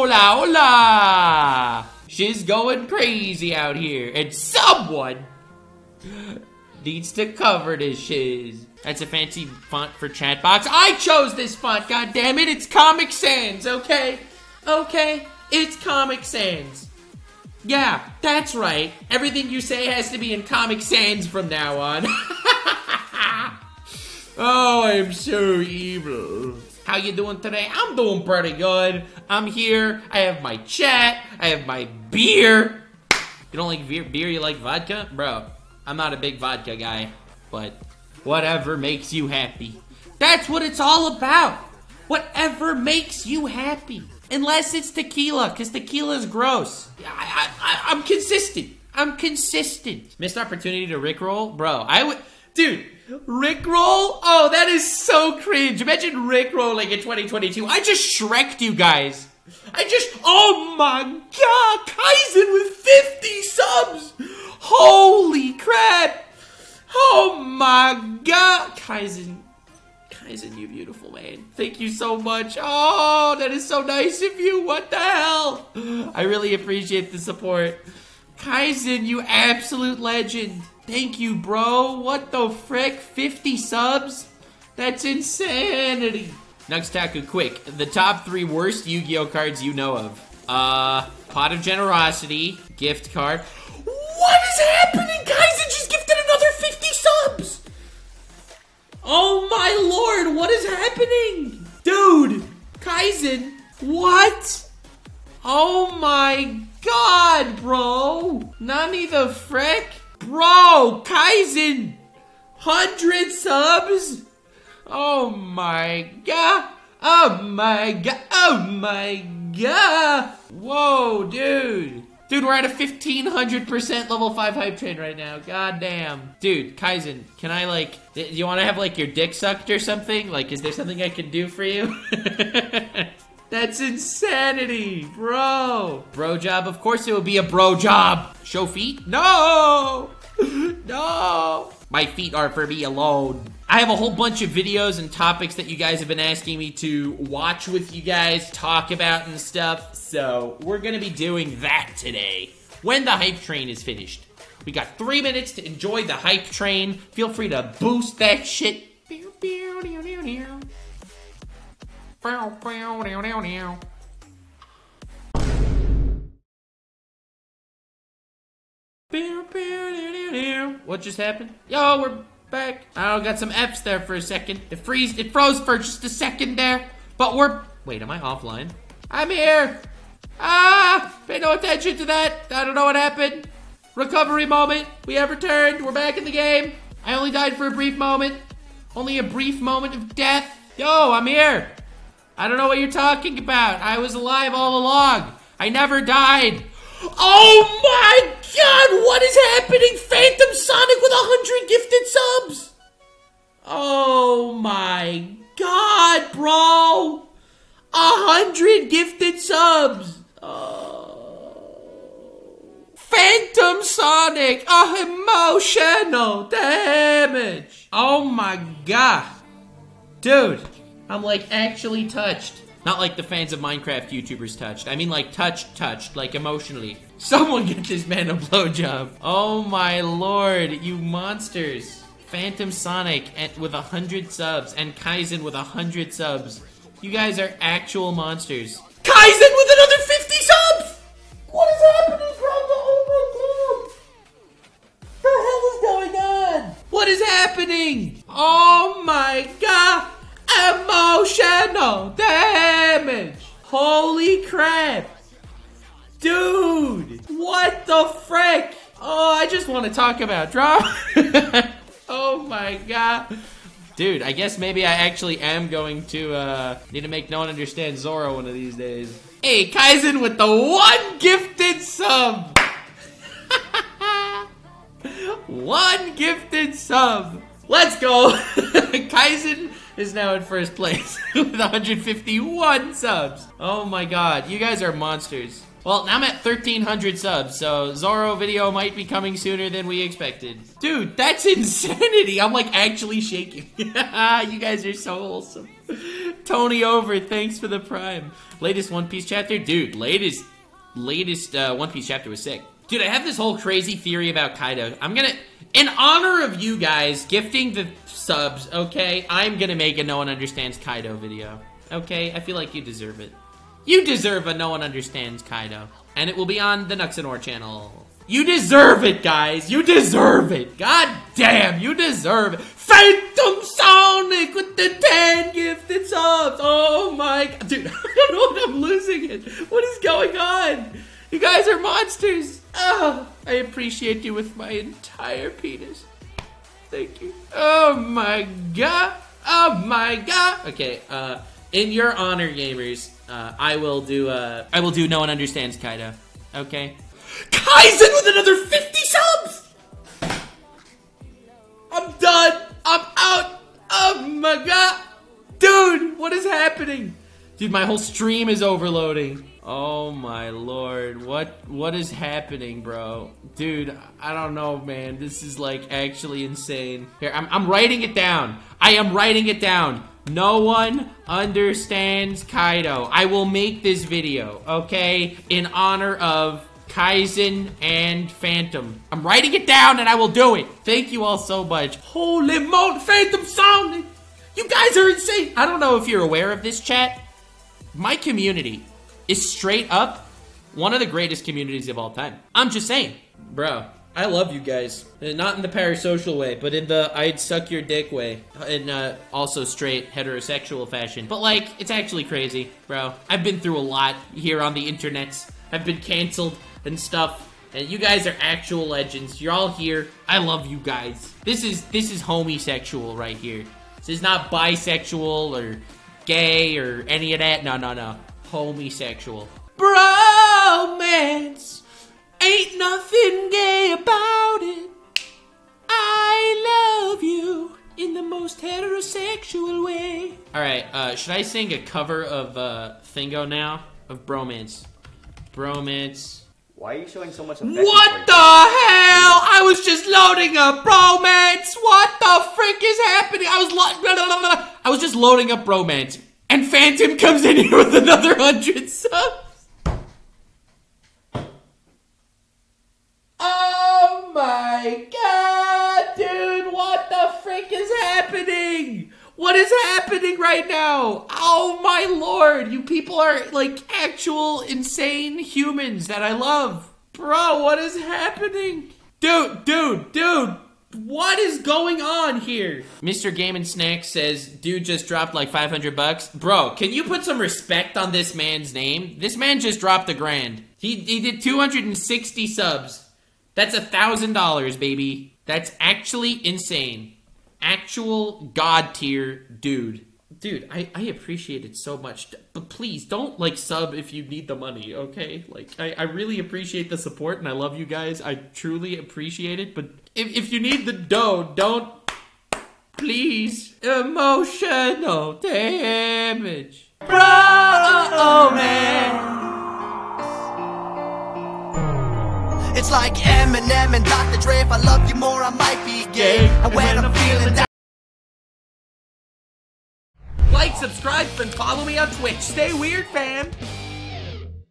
Hola, hola! She's going crazy out here, and someone needs to cover this shiz. That's a fancy font for chat box. I chose this font, goddammit! It's Comic Sans, okay? Okay, it's Comic Sans. Yeah, that's right. Everything you say has to be in Comic Sans from now on. Oh, I'm so evil. How you doing today? I'm doing pretty good. I'm here. I have my chat. I have my beer. You don't like beer? You like vodka? Bro, I'm not a big vodka guy, but whatever makes you happy. That's what it's all about. Whatever makes you happy. Unless it's tequila, because tequila's gross. I'm consistent. I'm consistent. Missed opportunity to rickroll? Bro, I would... Dude, rickroll? Oh, that is so cringe. Imagine rickrolling in 2022. I just Shrek'd you guys. Oh my god, Kaizen with 50 subs. Holy crap. Oh my god. Kaizen, you beautiful man. Thank you so much. Oh, that is so nice of you. What the hell? I really appreciate the support. Kaizen, you absolute legend. Thank you, bro. What the frick? 50 subs? That's insanity. NuxTaku, quick. The top 3 worst Yu-Gi-Oh cards you know of. Pot of Generosity, gift card. What is happening, guys? It just gifted another 50 subs. Oh my lord, what is happening? Dude, Kaizen, what? Oh my god, bro. Nani the frick? Bro, Kaizen, 100 subs? Oh my god. Oh my god. Oh my god. Whoa, dude. Dude, we're at a 1500% level 5 hype train right now. God damn. Dude, Kaizen, can I like, do you want to have like your dick sucked or something? Like, is there something I can do for you? That's insanity, bro. Bro job? Of course it would be a bro job. Show feet? No! No! My feet are for me alone. I have a whole bunch of videos and topics that you guys have been asking me to watch with you guys, talk about and stuff. So we're gonna be doing that today when the hype train is finished. We got 3 minutes to enjoy the hype train. Feel free to boost that shit. What just happened? Yo, we're back. I got some F's there for a second. It froze for just a second there. But we're, wait, am I offline? I'm here. Ah, pay no attention to that. I don't know what happened. Recovery moment. We have returned. We're back in the game. I only died for a brief moment. Only a brief moment of death. Yo, I'm here. I don't know what you're talking about. I was alive all along. I never died. Oh my god, what is happening? Phantom Sonic with 100 gifted subs. Oh my god, bro. 100 gifted subs. Oh. Phantom Sonic, emotional damage. Oh my god. Dude, I'm like actually touched. Not like the fans of Minecraft YouTubers touched. I mean like touched, like emotionally. Someone get this man a blowjob. Oh my lord, you monsters. Phantom Sonic with 100 subs and Kaizen with 100 subs. You guys are actual monsters. Kaizen with another 50 subs! What is happening, Grandpa? Oh my god! What the hell is going on? What is happening? Oh my god! Emotional damage! Holy crap! Dude! What the frick? Oh, I just want to talk about drama. Oh my god. Dude, I guess maybe I actually am going to, need to make no one understand Zoro one of these days. Hey, Kaizen with the 1 gifted sub! 1 gifted sub! Let's go! Kaizen is now in first place with 151 subs. Oh my god, you guys are monsters. Well, now I'm at 1,300 subs, so Zoro video might be coming sooner than we expected. Dude, that's insanity. I'm like actually shaking. You guys are so wholesome. Tony over, thanks for the prime. Latest One Piece chapter? Dude, latest One Piece chapter was sick. Dude, I have this whole crazy theory about Kaido. I'm gonna, in honor of you guys gifting the subs, okay? I'm gonna make a No One Understands Kaido video, okay? I feel like you deserve it. You deserve a No One Understands Kaido. And it will be on the Nuxanor channel. You deserve it, guys. You deserve it. God damn, you deserve it. Phantom Sonic with the 10 gifted subs. Oh my God. Dude, I don't know what I'm losing it. What is going on? You guys are monsters. Oh, I appreciate you with my entire penis. Thank you. Oh my God. Oh my God. Okay, in your honor, gamers, I will do No One Understands Kaido. Okay. Kaizen with another 50 subs! I'm done! I'm out! Oh my God! Dude, what is happening? Dude, my whole stream is overloading. Oh my Lord, what is happening, bro? Dude, I don't know, man. This is like actually insane. Here, I'm writing it down. I am writing it down. No One Understands Kaido. I will make this video, okay? In honor of Kaizen and Phantom. I'm writing it down and I will do it. Thank you all so much. Holy moly, Phantom Sonic! You guys are insane! I don't know if you're aware of this, chat. My community is straight up one of the greatest communities of all time. I'm just saying. Bro, I love you guys. Not in the parasocial way, but in the I'd suck your dick way. And also straight heterosexual fashion. But like, it's actually crazy, bro. I've been through a lot here on the internets. I've been canceled and stuff. And you guys are actual legends. You're all here. I love you guys. This is homosexual right here. This is not bisexual or gay or any of that. No, no, no. Homosexual. Bromance. Ain't nothing gay about it. I love you in the most heterosexual way. Alright, should I sing a cover of Thingo now? Of Bromance. Bromance. Why are you showing so much affection? What the hell? I was just loading up Bromance. What the frick is happening? I was just loading up Bromance. And Phantom comes in here with another 100 subs. Oh my God, dude. What the frick is happening? What is happening right now? Oh my Lord, you people are like actual insane humans that I love. Bro, what is happening? Dude, what is going on here? Mr. Game and Snack says, dude just dropped like 500 bucks. Bro, can you put some respect on this man's name? This man just dropped $1,000. He did 260 subs. That's $1,000, baby. That's actually insane. Actual god tier dude. Dude, I appreciate it so much. But please, don't like sub if you need the money, okay? Like, I really appreciate the support and I love you guys. I truly appreciate it. But if you need the dough, don't. Please. Emotional damage. Bro, oh man. It's like Eminem and Dr. Dre. If I love you more, I might be gay. And when I'm feeling down. Like, subscribe, and follow me on Twitch. Stay weird, fam.